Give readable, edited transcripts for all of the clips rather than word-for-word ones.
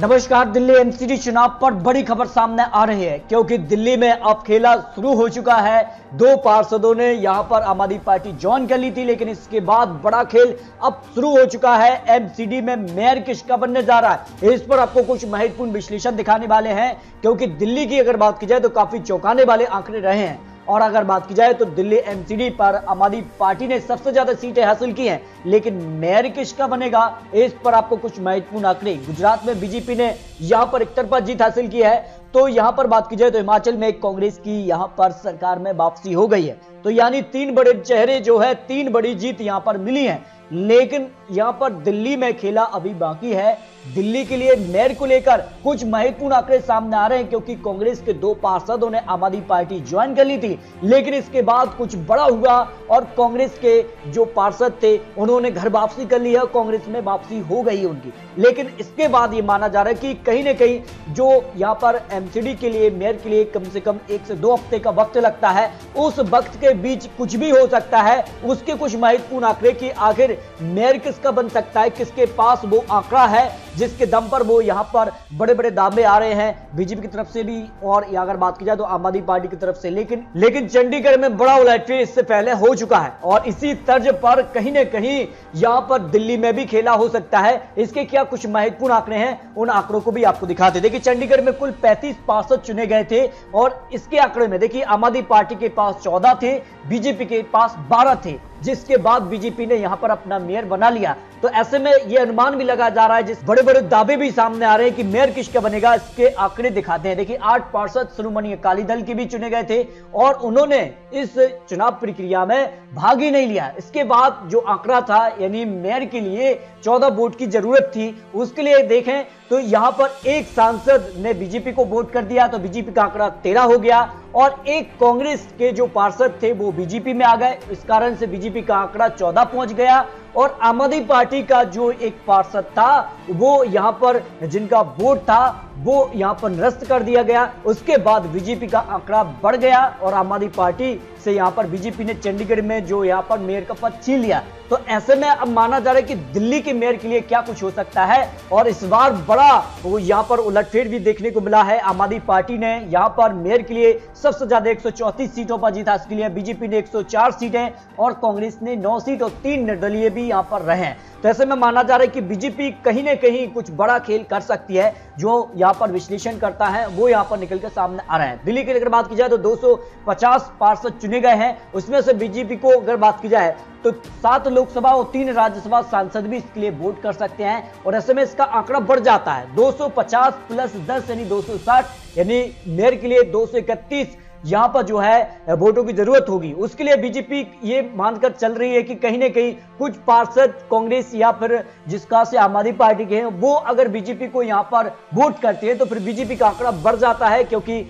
नमस्कार। दिल्ली एमसीडी चुनाव पर बड़ी खबर सामने आ रही है क्योंकि दिल्ली में अब खेला शुरू हो चुका है। दो पार्षदों ने यहां पर आम आदमी पार्टी ज्वाइन कर ली थी, लेकिन इसके बाद बड़ा खेल अब शुरू हो चुका है। एमसीडी में मेयर किसका बनने जा रहा है, इस पर आपको कुछ महत्वपूर्ण विश्लेषण दिखाने वाले हैं क्योंकि दिल्ली की अगर बात की जाए तो काफी चौंकाने वाले आंकड़े रहे हैं। और अगर बात की जाए तो दिल्ली एमसीडी पर आम आदमी पार्टी ने सबसे ज्यादा सीटें हासिल की हैं, लेकिन मेयर किसका बनेगा इस पर आपको कुछ महत्वपूर्ण आंकड़े। गुजरात में बीजेपी ने यहां पर एकतरफा जीत हासिल की है, तो यहां पर बात की जाए तो हिमाचल में कांग्रेस की यहां पर सरकार में वापसी हो गई है, तो यानी तीन बड़े चेहरे जो है, तीन बड़ी जीत यहां पर मिली है। लेकिन यहां पर दिल्ली में खेला अभी बाकी है। दिल्ली के लिए मेयर को लेकर कुछ महत्वपूर्ण आंकड़े सामने आ रहे हैं क्योंकि कांग्रेस के दो पार्षदों ने आम आदमी पार्टी ज्वाइन कर ली थी, लेकिन इसके बाद कुछ बड़ा हुआ और कांग्रेस के जो पार्षद थे उन्होंने घर वापसी कर ली है, कांग्रेस में वापसी हो गई है उनकी। लेकिन इसके बाद ये माना जा रहा है कि कहीं ना कहीं जो यहाँ पर एमसीडी के लिए मेयर के लिए कम से कम 1 से 2 हफ्ते का वक्त लगता है, उस वक्त के बीच कुछ भी हो सकता है। उसके कुछ महत्वपूर्ण आंकड़े की आखिर मेयर किसका बन सकता है, किसके पास वो आंकड़ा है जिसके दम पर वो यहाँ पर बड़े बड़े दावे आ रहे हैं बीजेपी की तरफ से भी और अगर बात की जाए तो आम आदमी पार्टी की तरफ से। लेकिन चंडीगढ़ में बड़ा उलटफेर इससे पहले हो चुका है और इसी तर्ज पर कहीं ना कहीं यहाँ पर दिल्ली में भी खेला हो सकता है। इसके क्या कुछ महत्वपूर्ण आंकड़े हैं, उन आंकड़ों को भी आपको दिखाते। देखिए, चंडीगढ़ में कुल 35 पार्षद चुने गए थे और इसके आंकड़े में देखिए आम आदमी पार्टी के पास 14 थे, बीजेपी के पास 12 थे, जिसके बाद बीजेपी ने यहां पर अपना मेयर बना लिया। तो ऐसे में यह अनुमान भी लगाया जा रहा है, जिस बड़े बड़े दावे भी सामने आ रहे हैं कि मेयर किसका बनेगा, इसके आंकड़े दिखाते हैं। देखिए, 8 पार्षद श्रोमणी अकाली दल के भी चुने गए थे और उन्होंने इस चुनाव प्रक्रिया में भाग ही नहीं लिया। इसके बाद जो आंकड़ा था, यानी मेयर के लिए 14 वोट की जरूरत थी, उसके लिए देखें तो यहाँ पर 1 सांसद ने बीजेपी को वोट कर दिया तो बीजेपी का आंकड़ा 13 हो गया और 1 कांग्रेस के जो पार्षद थे वो बीजेपी में आ गए, इस कारण से बीजेपी का आंकड़ा 14 पहुंच गया। और आम आदमी पार्टी का जो 1 पार्षद था वो यहाँ पर जिनका वोट था वो यहाँ पर निरस्त कर दिया गया। उसके बाद बीजेपी का आंकड़ा बढ़ गया और आम आदमी पार्टी से यहाँ पर बीजेपी ने चंडीगढ़ में जो यहाँ पर मेयर का पद छीन लिया। तो ऐसे में अब माना जा रहा है कि दिल्ली के मेयर के लिए क्या कुछ हो सकता है और इस बार बड़ा वो यहाँ पर उलटफेर भी देखने को मिला है। आम आदमी पार्टी ने यहाँ पर मेयर के लिए सबसे ज्यादा 134 सीटों पर जीत हासिल की है, बीजेपी ने 104 सीटें और कांग्रेस ने 9 सीट और 3 निर्दलीय भी यहाँ पर रहे। तो ऐसे में माना जा रहा है कि बीजेपी कहीं ना कहीं कुछ बड़ा खेल कर सकती है, जो यहाँ पर विश्लेषण करता है वो यहाँ पर निकल कर सामने आ रहा है। दिल्ली की अगर बात की जाए तो 250 पार्षद चुने गए हैं, उसमें से बीजेपी को अगर बात की जाए तो 7 लोकसभा और 3 राज्यसभा सांसद भी इसके लिए वोट कर सकते हैं और ऐसे में इसका आंकड़ा बढ़ जाता है। 250 प्लस 10 यानी 260, यानी मेयर के लिए 231 यहाँ पर जो है वोटों की जरूरत होगी। उसके लिए बीजेपी ये मानकर चल रही है कि कहीं ना कहीं कुछ पार्षद कांग्रेस या फिर जिसका से आम आदमी पार्टी के हैं वो अगर बीजेपी को यहाँ पर वोट करती है तो फिर बीजेपी का आंकड़ा बढ़ जाता है क्योंकि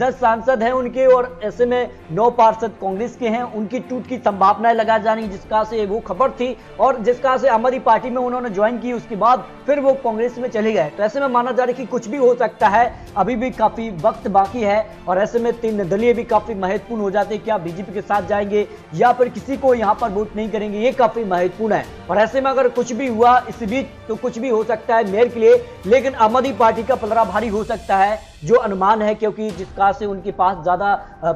10 सांसद हैं उनके और ऐसे में 9 पार्षद कांग्रेस के हैं, उनकी टूट की संभावनाएं लगा जानी, जिसका से वो खबर थी और जिसका से आम आदमी पार्टी में उन्होंने ज्वाइन की, उसके बाद फिर वो कांग्रेस में चले गए। तो ऐसे में माना जा रहा है कि कुछ भी हो सकता है, अभी भी काफी वक्त बाकी है और ऐसे में 3 निर्दलीय भी काफी महत्वपूर्ण हो जाते हैं। क्या बीजेपी के साथ जाएंगे या फिर किसी को यहाँ पर वोट नहीं करेंगे, ये काफी महत्वपूर्ण है। और ऐसे में अगर कुछ भी हुआ इस बीच तो कुछ भी हो सकता है मेयर के लिए, लेकिन आम आदमी पार्टी का पलड़ा भारी हो सकता है जो अनुमान है क्योंकि जिसका से उनके पास ज्यादा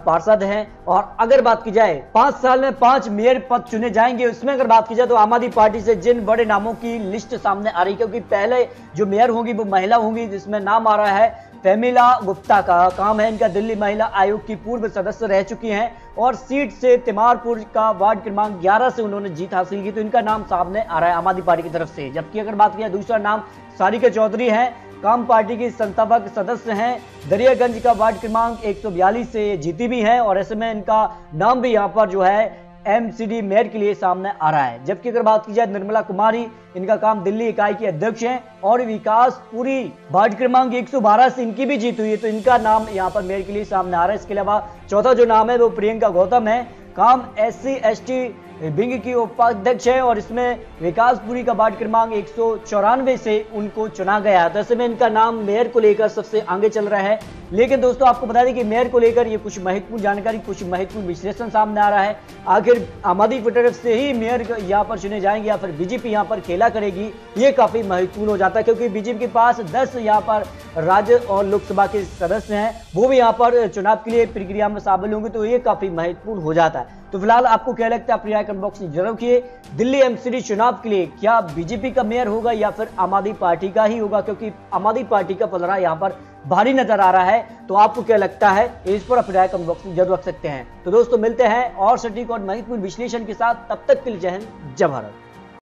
पार्षद हैं। और अगर बात की जाए 5 साल में 5 मेयर पद चुने जाएंगे, उसमें अगर बात की जाए तो आम आदमी पार्टी से जिन बड़े नामों की लिस्ट सामने आ रही है, क्योंकि पहले जो मेयर होंगी वो महिला होंगी, जिसमें नाम आ रहा है फैमिला गुप्ता का। काम है इनका, दिल्ली महिला आयोग की पूर्व सदस्य रह चुकी हैं और सीट से तिमारपुर का वार्ड क्रमांक 11 से उन्होंने जीत हासिल की, तो इनका नाम सामने आ रहा है आम आदमी पार्टी की तरफ से। जबकि अगर बात किया दूसरा नाम सारिका चौधरी है, काम पार्टी की संस्थापक सदस्य हैं, दरियागंज का वार्ड क्रमांक 142 से जीती भी हैं और ऐसे में इनका नाम भी यहाँ पर जो है एमसीडी मेयर के लिए सामने आ रहा है। जबकि अगर बात की जाए निर्मला कुमारी, इनका काम दिल्ली इकाई की अध्यक्ष हैं और विकास पुरी वार्ड क्रमांक 112 से इनकी भी जीत हुई है, तो इनका नाम यहाँ पर मेयर के लिए सामने आ रहा है। इसके अलावा चौथा जो नाम है वो प्रियंका गौतम है, काम SC ST बिंग की उपाध्यक्ष है और इसमें विकास पुरी का वार्ड क्रमांक 194 से उनको चुना गया। तो ऐसे में इनका नाम मेयर को लेकर सबसे आगे चल रहा है। लेकिन दोस्तों आपको बता दें कि मेयर को लेकर ये कुछ महत्वपूर्ण जानकारी, कुछ महत्वपूर्ण विश्लेषण सामने आ रहा है। आखिर आम आदमी की तरफ से ही मेयर यहाँ पर चुने जाएंगे या फिर बीजेपी यहाँ पर खेला करेगी, ये काफी महत्वपूर्ण हो जाता है, क्योंकि बीजेपी के पास 10 यहाँ पर राज्य और लोकसभा के सदस्य हैं, वो भी यहाँ पर चुनाव के लिए प्रक्रिया में शामिल होंगे, तो ये काफी महत्वपूर्ण हो जाता है। तो फिलहाल आपको क्या लगता है अपनी राय कमेंट बॉक्स में जरूर किए। दिल्ली एमसीडी चुनाव के लिए क्या बीजेपी का मेयर होगा या फिर आम आदमी पार्टी का ही होगा, क्योंकि आम आदमी पार्टी का पलड़ा यहाँ पर भारी नजर आ रहा है। तो आपको क्या लगता है, इस पर अपनी राय कमेंट बॉक्स में जरूर रख सकते हैं। तो दोस्तों मिलते हैं और सटीक और महत्वपूर्ण विश्लेषण के साथ, तब तक के लिए जय हिंद, जय भारत।